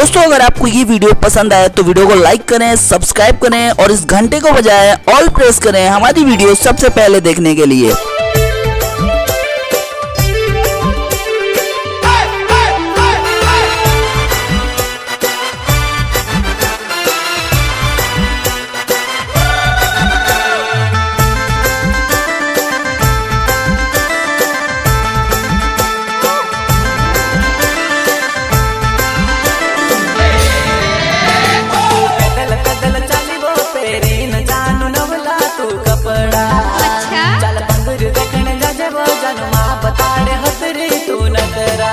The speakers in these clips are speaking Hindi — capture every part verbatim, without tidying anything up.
दोस्तों अगर आपको ये वीडियो पसंद आए तो वीडियो को लाइक करें, सब्सक्राइब करें और इस घंटे को बजाएं, ऑल प्रेस करें हमारी वीडियो सबसे पहले देखने के लिए। पैदल चली वो तेरी न जानू न मिला तू कपड़ा, चल बंदर देखने जा जब जनुमा बताड़े हतरी तू न करा।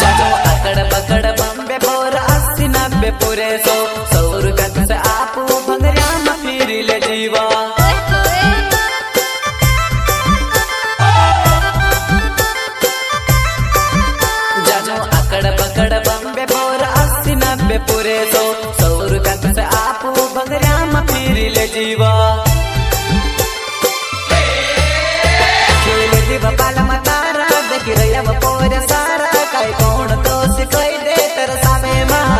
जा जो अकड़ पकड़ बम्बे बोर अस्सी नब्बे पूरे सौ सौर कद से आपू भंगरिया में फिर ले जीवा। पूरे तो सौर कद से आपू भंगरिया में फिर ले जीवा। ले जीवा बाल मतारा देखी रैया पोरे सारा, काई कौन तो सिखाई दे तेरे सामे महा।